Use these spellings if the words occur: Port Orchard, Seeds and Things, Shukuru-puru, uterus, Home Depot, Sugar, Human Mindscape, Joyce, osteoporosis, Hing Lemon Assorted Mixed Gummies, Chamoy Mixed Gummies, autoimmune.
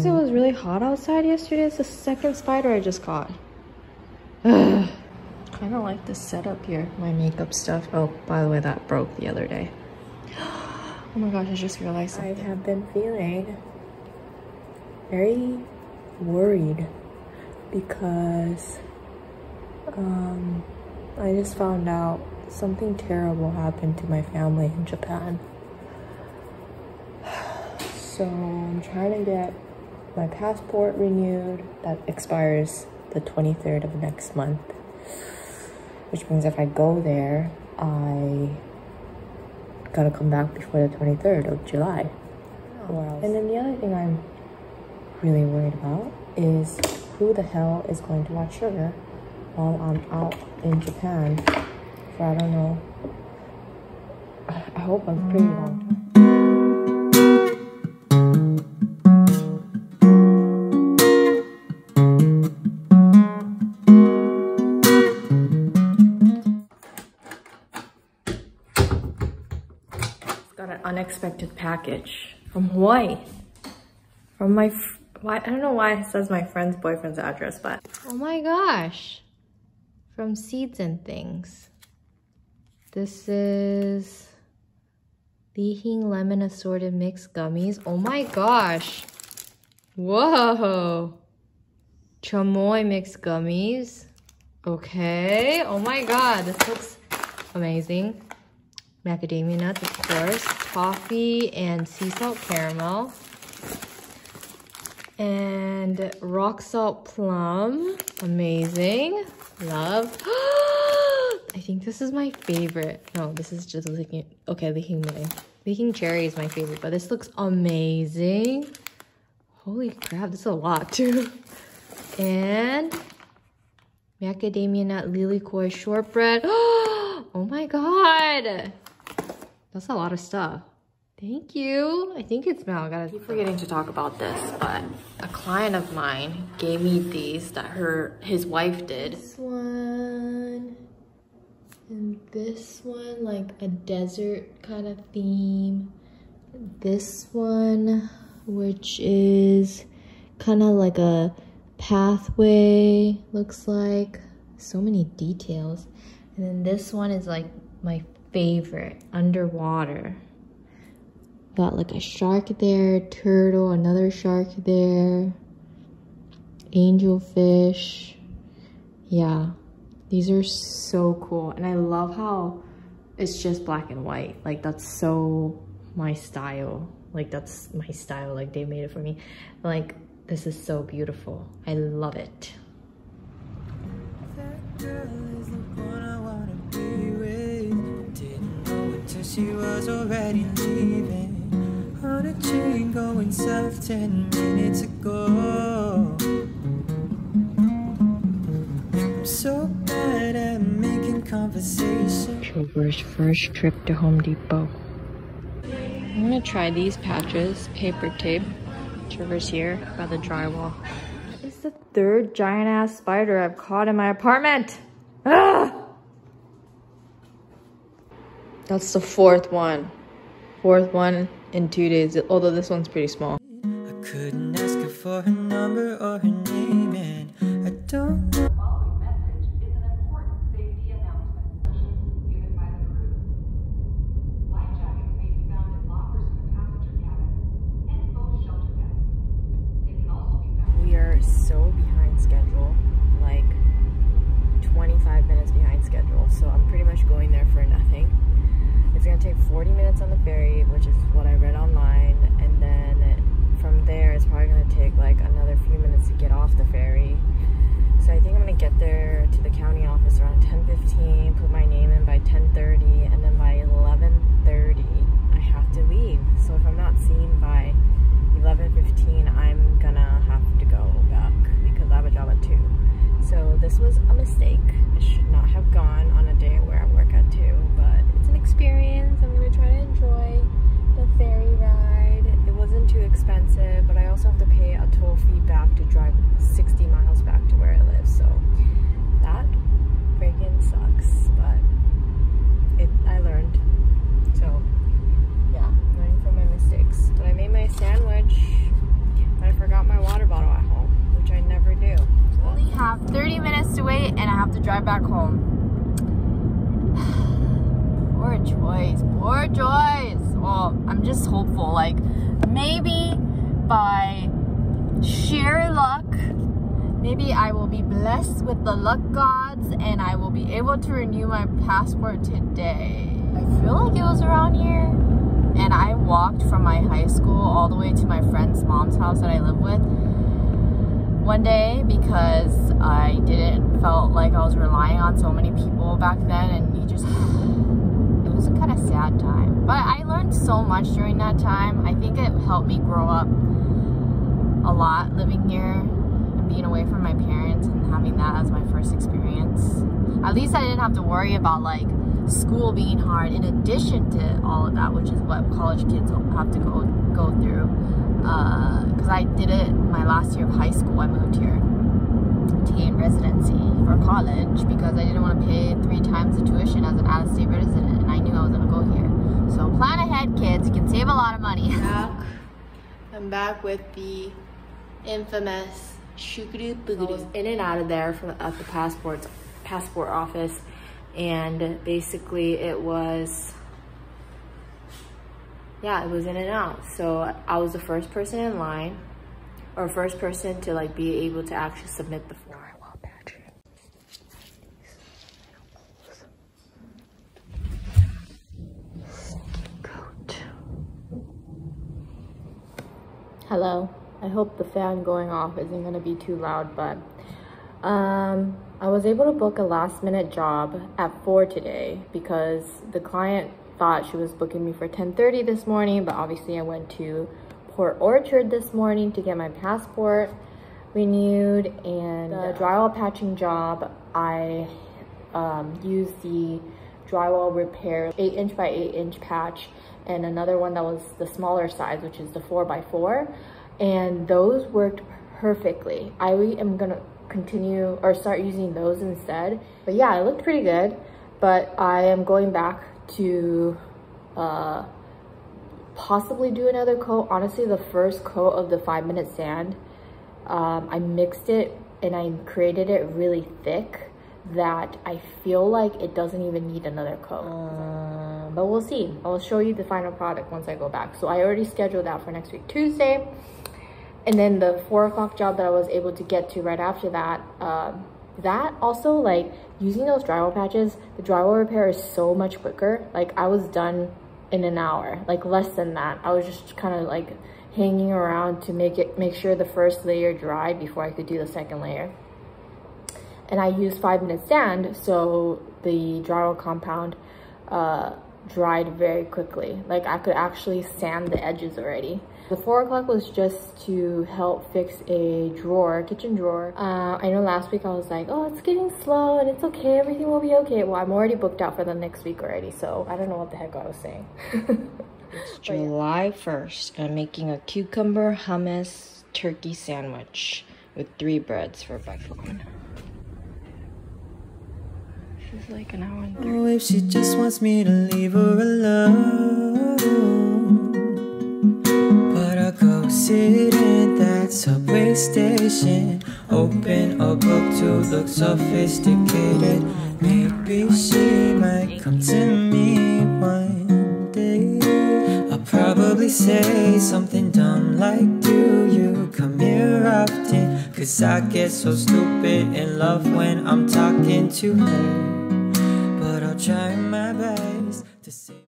Since it was really hot outside yesterday, it's the second spider I just caught. Ugh. Kind of like the setup here, my makeup stuff. Oh, by the way, that broke the other day. Oh my gosh, I just realized something. I have been feeling very worried because I just found out something terrible happened to my family in Japan. So I'm trying to get my passport renewed. That expires the 23rd of next month, which means if I go there, I gotta come back before the 23rd of July. Wow. And then the other thing I'm really worried about is who the hell is going to watch Sugar while I'm out in Japan for, I don't know, I hope I'm pretty long time. Got an unexpected package from Hawaii. From my, I don't know why it says my friend's boyfriend's address, but oh my gosh, from Seeds and Things. This is the Hing Lemon Assorted Mixed Gummies. Oh my gosh, whoa, Chamoy Mixed Gummies. Okay, oh my god, this looks amazing. Macadamia nuts, of course, toffee and sea salt caramel, and rock salt plum. Amazing, love. I think this is my favorite. No, this is just licking. Okay, licking cherry is my favorite, but this looks amazing. Holy crap, this is a lot too. And macadamia nut lily koi shortbread. Oh my god, that's a lot of stuff. Thank you. I think it's Mal. I keep forgetting to talk about this, but a client of mine gave me these that his wife did. This one and this one, like a desert kind of theme. This one, which is kind of like a pathway, looks like. So many details. And then this one is like my favorite, underwater. Got like a shark there, turtle, another shark there, angelfish. Yeah, these are so cool. And I love how it's just black and white. Like that's so my style. Like that's my style, like they made it for me. Like this is so beautiful. I love it. That girl is the one I wanna be with. Didn't know it till she was already leaving. On a chain going south 10 minutes ago. I'm so bad at making conversation. Sugar's first trip to Home Depot. I'm gonna try these patches, paper tape. Sugar's here by the drywall. It's the third giant ass spider I've caught in my apartment. Ah! That's the fourth one. Fourth one in 2 days, although this one's pretty small. I couldn't ask her for her number or her name, and I don't know. The following message is an important safety announcement given by the crew. Life jackets may be found in lockers in the passenger cabin and in both shelter desks. They can also be found. We are so behind schedule, like 25 minutes behind schedule, so I'm pretty much going there for nothing. It's gonna take 40 minutes on the ferry, which is what I read online, and then from there it's probably gonna take like another few minutes to get off the ferry. So I think I'm gonna get there to the county office around 10:15, put my name in by 10:30, and then by 11:30 I have to leave. So if I'm not seen by 11:15, I'm gonna have to go back because I have a job at 2. So this was a mistake. I should not have gone on a day where I work at 2, but it's an experience. I'm gonna try to enjoy the ferry ride. It wasn't too expensive, but I also have to pay a toll fee back to drive 60 miles back to where I live, so that freaking sucks, but I learned. So yeah, learning from my mistakes. But I made my sandwich, but I forgot my drive back home. Poor Joyce, poor Joyce. Well, I'm just hopeful, like, maybe by sheer luck, maybe I will be blessed with the luck gods and I will be able to renew my passport today. I feel like it was around here. And I walked from my high school all the way to my friend's mom's house that I live with one day because I didn't felt like I was relying on so many people back then, and you just, it was a kind of sad time. But I learned so much during that time. I think it helped me grow up a lot living here and being away from my parents and having that as my first experience. At least I didn't have to worry about like school being hard in addition to all of that, which is what college kids have to go through, because I did it my last year of high school. I moved here to gain residency for college because I didn't want to pay 3 times the tuition as an out-of-state resident, and I knew I was going to go here. So plan ahead, kids. You can save a lot of money. I'm back with the infamous Shukuru-puru. I was in and out of there at the passport office. And basically it was, yeah, it was in and out. So I was the first person in line, or first person to like be able to actually submit the form. Hello, I hope the fan going off isn't gonna be too loud, but I was able to book a last minute job at 4 today because the client thought she was booking me for 10:30 this morning, but obviously I went to Port Orchard this morning to get my passport renewed. And the drywall patching job, I used the drywall repair 8" by 8" patch and another one that was the smaller size, which is the 4x4, and those worked perfectly. I am gonna continue or start using those instead. But yeah, it looked pretty good. But I am going back to possibly do another coat. Honestly, the first coat of the 5-minute sand, I mixed it and I created it really thick that I feel like it doesn't even need another coat. But we'll see. I'll show you the final product once I go back. So I already scheduled that for next week, Tuesday. And then the 4 o'clock job that I was able to get to right after that, that also, like, using those drywall patches, the drywall repair is so much quicker. Like, I was done in an hour, like less than that. I was just kind of like hanging around to make sure the first layer dried before I could do the second layer. And I used 5-minute sand, so the drywall compound dried very quickly. Like, I could actually sand the edges already. The 4 o'clock was just to help fix a drawer, kitchen drawer. I know last week I was like, oh, it's getting slow and it's okay, everything will be okay. Well, I'm already booked out for the next week already, so I don't know what the heck I was saying. It's July 1st and I'm making a cucumber hummus turkey sandwich with 3 breads for breakfast. This is like an hour and 30. Oh, if she just wants me to leave her alone, but I'll go sit in that subway station, open a book to look sophisticated. Maybe she might come to me one day. I'll probably say something dumb like, do you come here often? Cause I get so stupid in love when I'm talking to her. Trying my best to see.